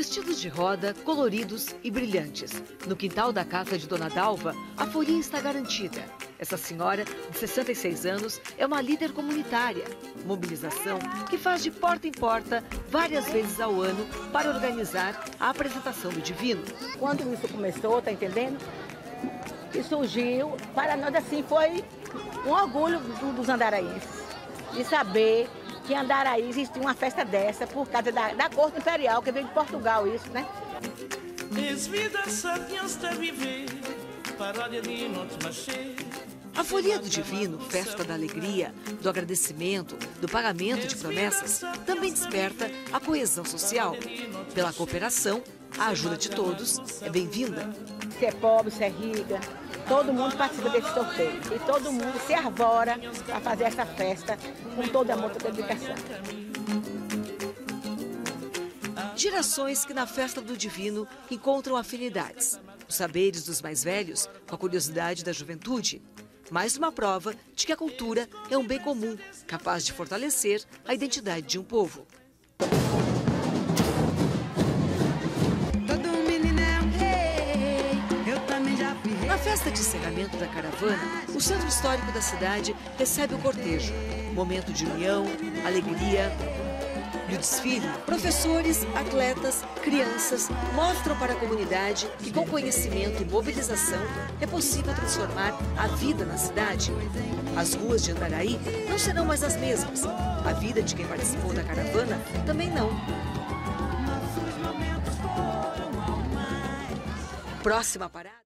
vestidos de roda, coloridos e brilhantes. No quintal da casa de Dona Dalva, a folia está garantida. Essa senhora, de 66 anos, é uma líder comunitária. Mobilização que faz de porta em porta, várias vezes ao ano, para organizar a apresentação do Divino. Quando isso começou, tá entendendo? Que surgiu, para nós assim, foi um orgulho dos andaraenses. De saber que em Andaraí existia uma festa dessa, por causa da corte imperial, que veio de Portugal isso, né? A folia do Divino, festa da alegria, do agradecimento, do pagamento de promessas, também desperta a coesão social. Pela cooperação, a ajuda de todos é bem-vinda. Se é pobre, se é rica, todo mundo participa desse sorteio. E todo mundo se arvora para fazer essa festa com todo amor e dedicação. Gerações que na festa do Divino encontram afinidades. Os saberes dos mais velhos com a curiosidade da juventude. Mais uma prova de que a cultura é um bem comum, capaz de fortalecer a identidade de um povo. Na festa de encerramento da caravana, o centro histórico da cidade recebe o cortejo. Momento de união, alegria. No desfile, professores, atletas, crianças mostram para a comunidade que com conhecimento e mobilização é possível transformar a vida na cidade. As ruas de Andaraí não serão mais as mesmas. A vida de quem participou da caravana também não. Próxima parada.